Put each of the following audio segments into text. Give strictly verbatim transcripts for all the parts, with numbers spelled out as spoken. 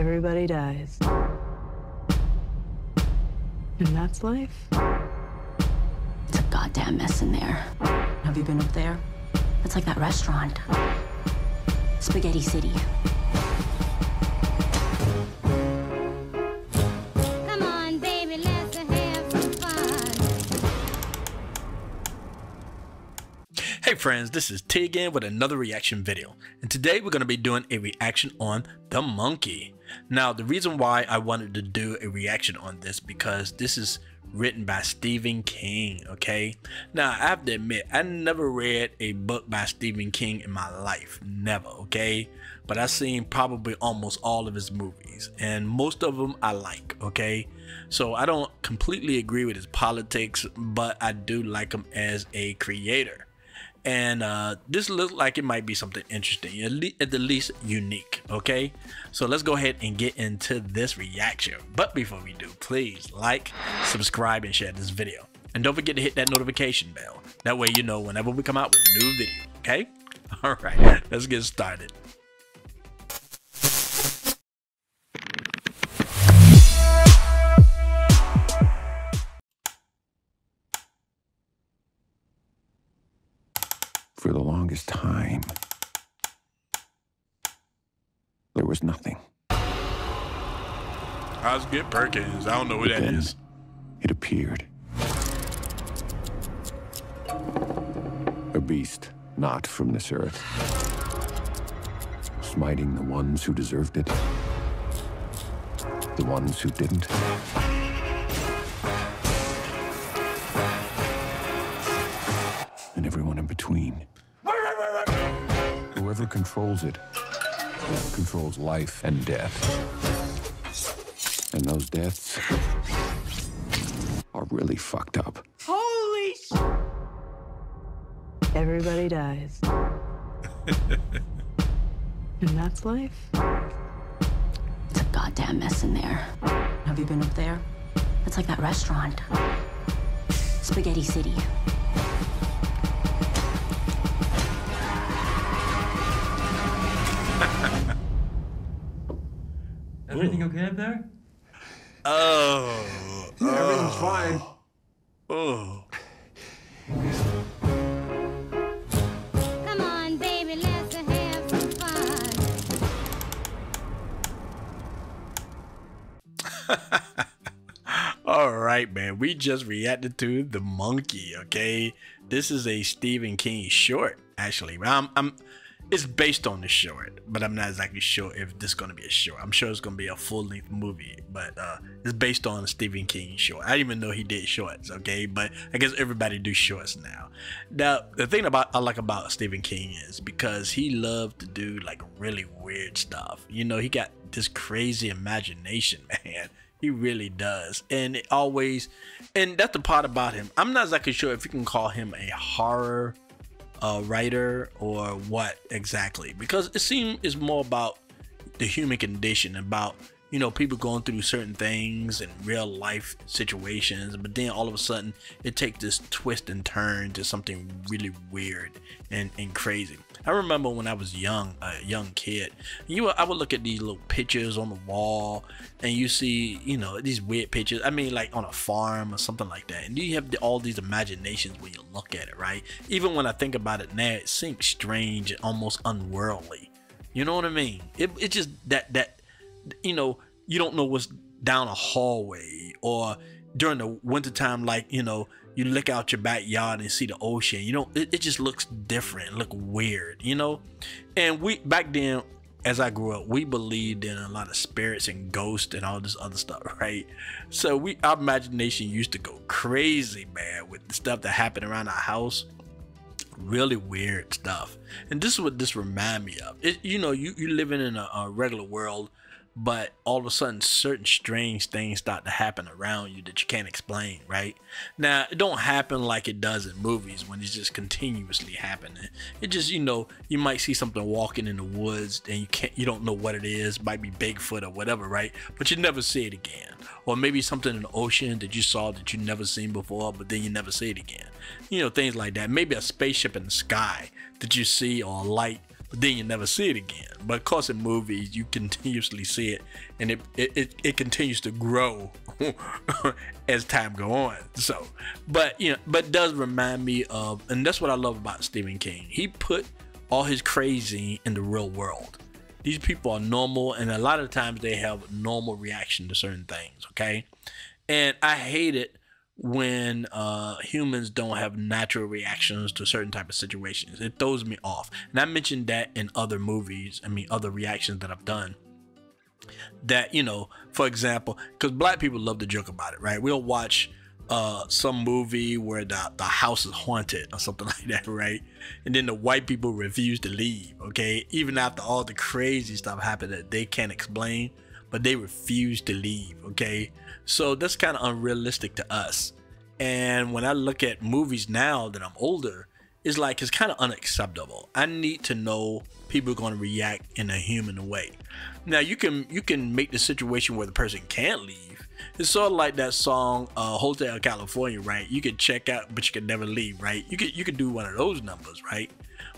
Everybody dies. And that's life. It's a goddamn mess in there. Have you been up there? It's like that restaurant. Spaghetti City. Come on, baby, let's have some fun. Hey friends, this is T again with another reaction video. And today we're going to be doing a reaction on The Monkey. Now, the reason why I wanted to do a reaction on this because this is written by Stephen King, okay? Now, I have to admit, I never read a book by Stephen King in my life. Never, okay? But I've seen probably almost all of his movies, and most of them I like, okay? So I don't completely agree with his politics, but I do like him as a creator. And uh, this looks like it might be something interesting, at, le at the least unique, okay? So let's go ahead and get into this reaction. But before we do, please like, subscribe, and share this video. And don't forget to hit that notification bell. That way you know whenever we come out with a new video, okay? All right, let's get started. For the longest time, there was nothing. Osgood Perkins, I don't know who that is. It appeared. A beast not from this earth, smiting the ones who deserved it, the ones who didn't. And everyone in between. Whoever controls it controls life and death. And those deaths are really fucked up. Holy sh! Everybody dies. And that's life. It's a goddamn mess in there. Have you been up there? It's like that restaurant. Spaghetti City. Everything okay up there? Oh. Yeah, oh. Everything's fine. Oh. Come on, baby, let's have some fun. All right, man. We just reacted to The Monkey, okay? This is a Stephen King short, actually. I'm... I'm It's based on the short, but I'm not exactly sure if this is going to be a short. I'm sure it's going to be a full-length movie, but uh, it's based on a Stephen King short. I didn't even know he did shorts, okay? But I guess everybody do shorts now. Now, the thing about I like about Stephen King is because he loved to do, like, really weird stuff. You know, he got this crazy imagination, man. He really does. And it always... And that's the part about him. I'm not exactly sure if you can call him a horror a writer or what exactly, because it seems it's more about the human condition, about, you know, people going through certain things and real life situations, but then all of a sudden it takes this twist and turn to something really weird and, and crazy. I remember when I was young, a young kid, you I would look at these little pictures on the wall, and you see, you know, these weird pictures. I mean, like on a farm or something like that. And you have the, all these imaginations when you look at it, right? Even when I think about it now, it seems strange and almost unworldly. You know what I mean? It it's just that that you know you don't know what's down a hallway, or during the wintertime, like, you know, you look out your backyard and see the ocean. You know, it, it just looks different, look weird, you know. And we back then, as I grew up, we believed in a lot of spirits and ghosts and all this other stuff, right? So we our imagination used to go crazy, man, with the stuff that happened around our house. Really weird stuff. And this is what this remind me of. It, you know, you you living in a, a regular world, but all of a sudden certain strange things start to happen around you that you can't explain, right? Now, it don't happen like it does in movies when it's just continuously happening. It just, you know, you might see something walking in the woods and you can't, you don't know what it is. It might be Bigfoot or whatever, right? But you never see it again. Or maybe something in the ocean that you saw that you never seen before, but then you never see it again. You know, things like that. Maybe a spaceship in the sky that you see, or a light but then you never see it again. But of course in movies you continuously see it, and it it, it, it continues to grow as time go on. So but you know, but it does remind me of, and that's what I love about Stephen King, he put all his crazy in the real world. These people are normal, and a lot of times they have normal reaction to certain things, okay? And I hate it when uh, humans don't have natural reactions to certain type of situations. It throws me off. And I mentioned that in other movies, I mean, other reactions that I've done. That, you know, for example, because black people love to joke about it, right? We'll watch uh, some movie where the, the house is haunted or something like that, right? And then the white people refuse to leave, okay? Even after all the crazy stuff happened that they can't explain, but they refuse to leave, okay? So that's kind of unrealistic to us. And when I look at movies now that I'm older, it's like, it's kind of unacceptable. I need to know people are going to react in a human way. Now you can you can make the situation where the person can't leave. It's sort of like that song, uh, Hotel California, right? You can check out, but you can never leave, right? You could you could do one of those numbers, right?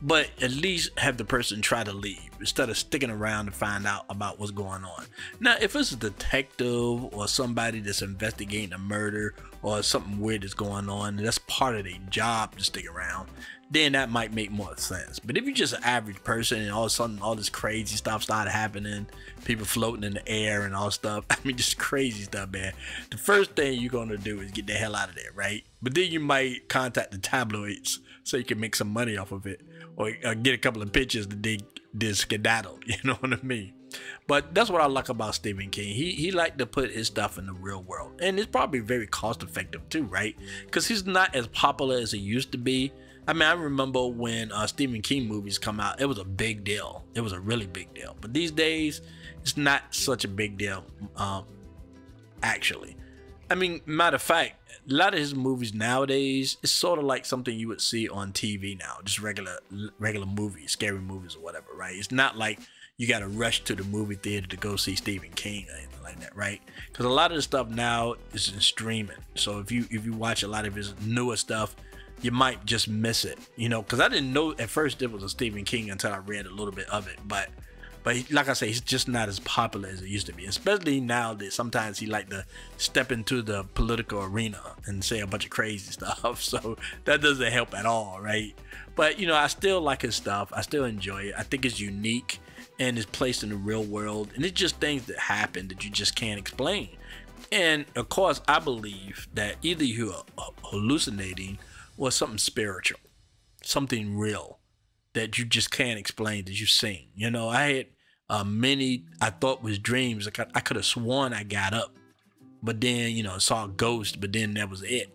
But at least have the person try to leave instead of sticking around to find out about what's going on. Now, if it's a detective or somebody that's investigating a murder or something weird that's going on, and that's part of their job to stick around, then that might make more sense. But if you're just an average person and all of a sudden all this crazy stuff started happening, people floating in the air and all stuff, I mean, just crazy stuff, man. The first thing you're going to do is get the hell out of there, right? But then you might contact the tabloids so you can make some money off of it, or uh, get a couple of pictures that they did skedaddle, you know what I mean? But that's what I like about Stephen King. He he liked to put his stuff in the real world, and it's probably very cost effective too, right? Because he's not as popular as he used to be. I mean, I remember when uh, Stephen King movies come out, it was a big deal. It was a really big deal. But these days, it's not such a big deal, um, actually. I mean, matter of fact, a lot of his movies nowadays, it's sort of like something you would see on T V now, just regular regular movies, scary movies or whatever, right? It's not like you got to rush to the movie theater to go see Stephen King or anything like that, right? Because a lot of the stuff now is in streaming. So if you if you watch a lot of his newer stuff, you might just miss it, you know? Because I didn't know at first it was a Stephen King until I read a little bit of it, but... But like I say, he's just not as popular as it used to be, especially now that sometimes he like to step into the political arena and say a bunch of crazy stuff. So that doesn't help at all, right? But, you know, I still like his stuff. I still enjoy it. I think it's unique and it's placed in the real world. And it's just things that happen that you just can't explain. And, of course, I believe that either you are hallucinating or something spiritual, something real that you just can't explain that you've seen. You know, I had... Uh, many I thought was dreams. Like I, I could have sworn I got up, but then, you know, saw a ghost, but then that was it.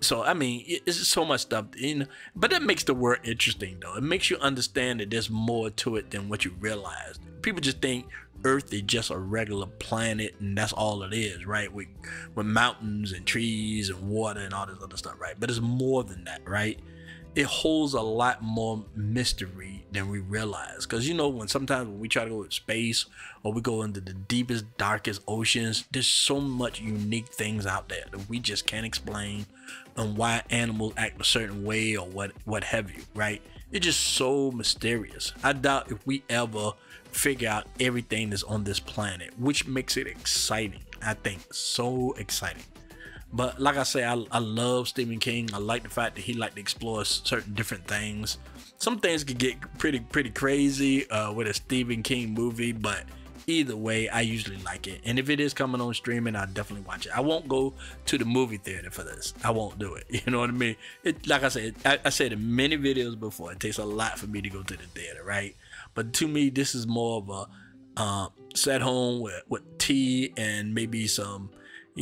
So I mean, it, it's just so much stuff, you know. But that makes the word interesting, though. It makes you understand that there's more to it than what you realize. People just think Earth is just a regular planet and that's all it is, right? With with mountains and trees and water and all this other stuff, right? But it's more than that, right? It holds a lot more mystery than we realize. Because, you know, when sometimes when we try to go to space or we go into the deepest, darkest oceans, there's so much unique things out there that we just can't explain, and why animals act a certain way or what, what have you, right? It's just so mysterious. I doubt if we ever figure out everything that's on this planet, which makes it exciting. I think so exciting. But like I say, I, I love Stephen King. I like the fact that he liked to explore certain different things. Some things could get pretty, pretty crazy uh, with a Stephen King movie. But either way, I usually like it. And if it is coming on streaming, I'll definitely watch it. I won't go to the movie theater for this. I won't do it. You know what I mean? It, like I said, I, I said in many videos before, it takes a lot for me to go to the theater, right? But to me, this is more of a uh, sit home with, with tea and maybe some...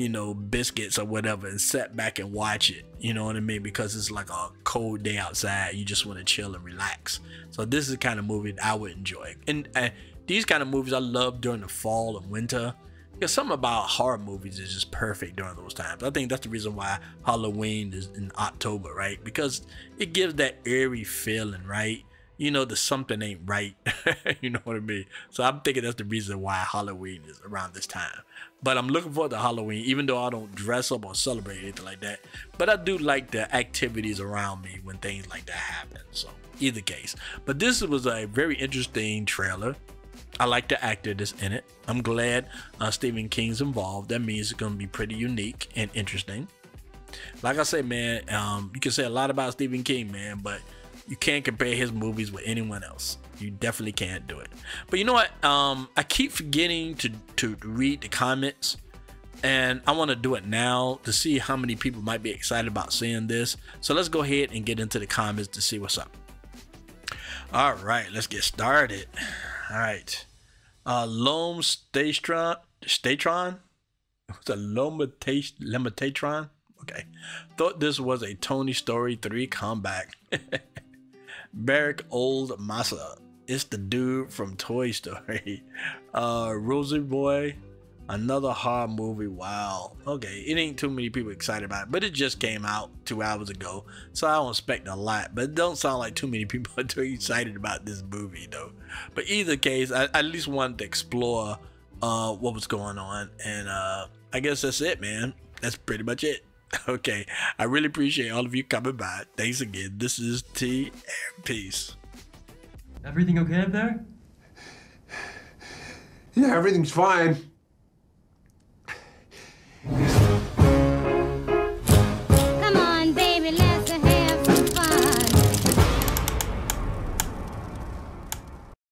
you know, biscuits or whatever, and sit back and watch it, you know what I mean? Because it's like a cold day outside, you just want to chill and relax. So this is the kind of movie that I would enjoy. And uh, these kind of movies I love during the fall and winter, because something about horror movies is just perfect during those times. I think that's the reason why Halloween is in October, right? Because it gives that eerie feeling, right? you know, the something ain't right. You know what I mean? So I'm thinking that's the reason why Halloween is around this time. But I'm looking forward to Halloween, even though I don't dress up or celebrate anything like that. But I do like the activities around me when things like that happen. So either case. But this was a very interesting trailer. I like the actor that's in it. I'm glad uh, Stephen King's involved. That means it's going to be pretty unique and interesting. Like I say, man, um, you can say a lot about Stephen King, man, but you can't compare his movies with anyone else. You definitely can't do it. But you know what? Um, I keep forgetting to, to read the comments, and I want to do it now to see how many people might be excited about seeing this. So let's go ahead and get into the comments to see what's up. All right, let's get started. All right. Uh, Loam Statron, Statron? It's a Loam Statron? Okay. Thought this was a Toy Story three comeback. Barrick Old Massa. It's the dude from Toy Story. Uh, Rosie Boy. Another horror movie. Wow. Okay. It ain't too many people excited about it, but it just came out two hours ago, so I don't expect a lot. But it don't sound like too many people are too excited about this movie, though. But either case, I, I at least wanted to explore uh, what was going on, and uh, I guess that's it, man. That's pretty much it. Okay. I really appreciate all of you coming by. Thanks again. This is T and Peace. Everything okay up there? Yeah, everything's fine.